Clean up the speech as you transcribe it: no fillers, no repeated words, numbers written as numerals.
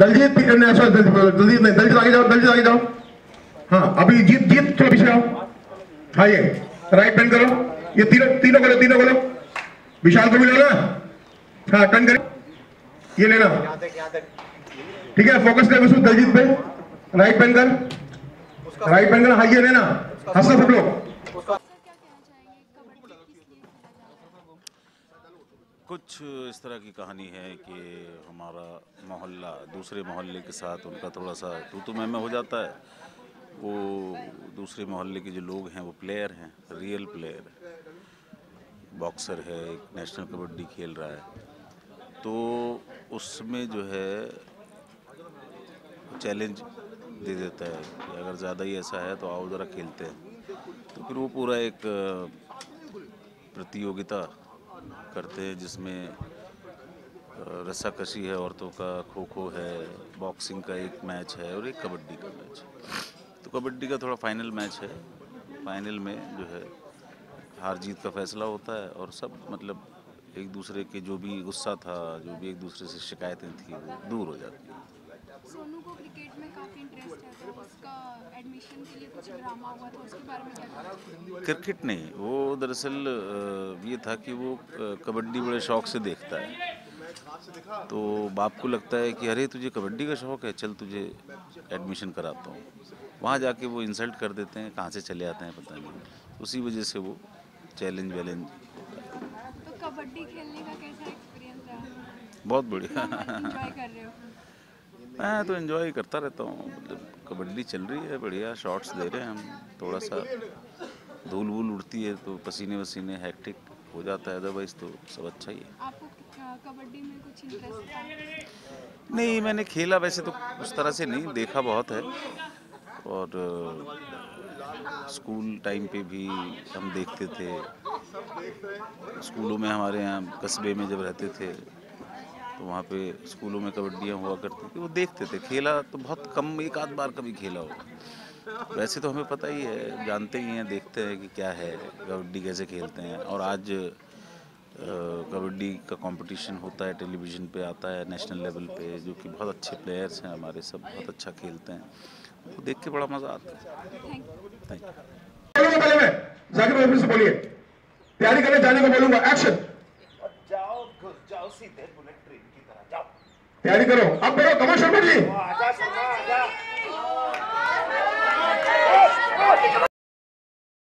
दलजीत आगे जाओ, दलजीत आगे जाओ। हाँ अभी जीत जीत थोड़ा पीछे आओ। हाँ ये राइट टर्न करो, ये तीनों करो विशाल को भी लेना। हाँ टर्न करो, ये लेना ठीक है। फोकस कर उसको दलजीत पे, राइट टर्न कर, राइट टर्न कर। हाँ ये लेना, हंसना सब लोग। कुछ इस तरह की कहानी है कि हमारा मोहल्ला दूसरे मोहल्ले के साथ उनका थोड़ा सा तू तो मैं हो जाता है। वो दूसरे मोहल्ले के जो लोग हैं वो प्लेयर हैं, रियल प्लेयर है, बॉक्सर है, एक नेशनल कबड्डी खेल रहा है। तो उसमें जो है चैलेंज दे देता है कि अगर ज़्यादा ही ऐसा है तो आओ ज़रा खेलते हैं। तो फिर वो पूरा एक प्रतियोगिता करते हैं जिसमें रस्साकशी है, औरतों का खो खो है, बॉक्सिंग का एक मैच है और एक कबड्डी का मैच है। तो कबड्डी का थोड़ा फाइनल मैच है, फाइनल में जो है हार जीत का फैसला होता है। और सब मतलब एक दूसरे के जो भी गुस्सा था, जो भी एक दूसरे से शिकायतें थी वो दूर हो जाती हैं। सोनू को क्रिकेट में काफ़ी इंटरेस्ट है, तो उसका एडमिशन के लिए कुछ ड्रामा हुआ था, उसके बारे में क्या? क्रिकेट नहीं, वो दरअसल ये था कि वो कबड्डी बड़े शौक से देखता है। तो बाप को लगता है कि अरे तुझे कबड्डी का शौक़ है, चल तुझे एडमिशन कराता हूँ। वहाँ जाके वो इंसल्ट कर देते हैं, कहाँ से चले आते हैं पता नहीं। उसी वजह से वो चैलेंज वैलेंज। तो कबड्डी खेलने का कैसा एक्सपीरियंस रहा? बहुत बढ़िया, मैं तो एंजॉय करता रहता हूँ। मतलब कबड्डी चल रही है, बढ़िया शॉट्स दे रहे हैं हम, थोड़ा सा धूल वूल उड़ती है तो पसीने वसीने हैक्टिक हो जाता है, अदरवाइज तो सब अच्छा ही है। आपको कबड्डी में कुछ इंटरेस्ट है? नहीं, मैंने खेला वैसे तो उस तरह से नहीं, देखा बहुत है। और स्कूल टाइम पे भी हम देखते थे, स्कूलों में हमारे यहाँ कस्बे में जब रहते थे तो वहाँ पे स्कूलों में कबड्डियाँ हुआ करती थी, वो देखते थे। खेला तो बहुत कम, एक आध बार कभी खेला होगा। वैसे तो हमें पता ही है, जानते ही हैं, देखते हैं कि क्या है कबड्डी, कैसे खेलते हैं। और आज कबड्डी का कंपटीशन होता है, टेलीविज़न पे आता है नेशनल लेवल पे, जो कि बहुत अच्छे प्लेयर्स हैं हमारे, सब बहुत अच्छा खेलते हैं, तो देख के बड़ा मज़ा आता है। तैयारी करो, अब बोलो कमल शर्मा जी।